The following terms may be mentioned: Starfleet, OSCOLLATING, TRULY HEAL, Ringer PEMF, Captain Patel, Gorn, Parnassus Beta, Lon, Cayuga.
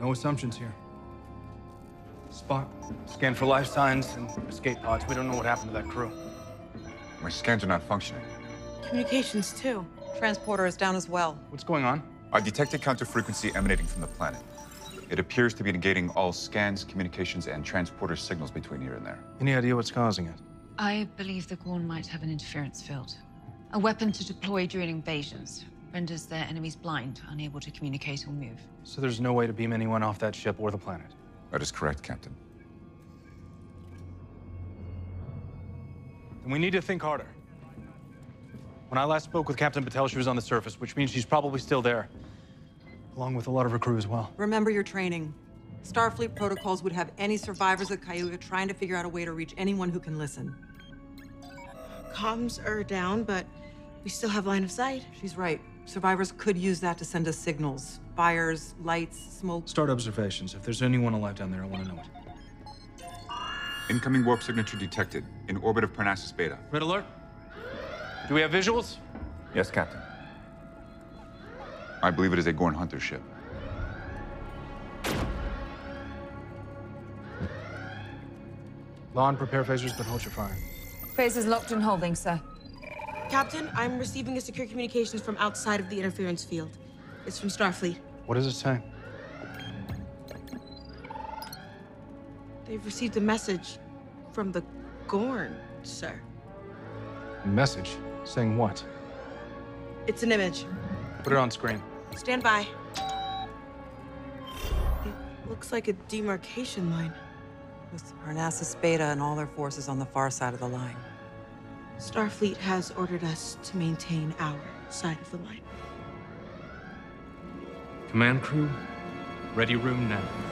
No assumptions here. Spot, scan for life signs and escape pods. We don't know what happened to that crew. My scans are not functioning. Communications, too. Transporter is down as well. What's going on? I detected counter-frequency emanating from the planet. It appears to be negating all scans, communications, and transporter signals between here and there. Any idea what's causing it? I believe the Gorn might have an interference field. A weapon to deploy during invasions. Renders their enemies blind, unable to communicate or move. So there's no way to beam anyone off that ship or the planet? That is correct, Captain. Then we need to think harder. When I last spoke with Captain Patel, she was on the surface, which means she's probably still there, along with a lot of her crew as well. Remember your training. Starfleet protocols would have any survivors of Cayuga trying to figure out a way to reach anyone who can listen. Comms are down, but we still have line of sight. She's right. Survivors could use that to send us signals. Fires, lights, smoke. Start observations. If there's anyone alive down there, I want to know it. Incoming warp signature detected in orbit of Parnassus Beta. Red alert. Do we have visuals? Yes, Captain. I believe it is a Gorn hunter ship. Lon, prepare phasers, but hold your fire. Phasers locked and holding, sir. Captain, I'm receiving a secure communications from outside of the interference field. It's from Starfleet. What does it say? They've received a message from the Gorn, sir. A message? Saying what? It's an image. Put it on screen. Stand by. It looks like a demarcation line. With Parnassus Beta and all their forces on the far side of the line. Starfleet has ordered us to maintain our side of the line. Command crew, ready room now.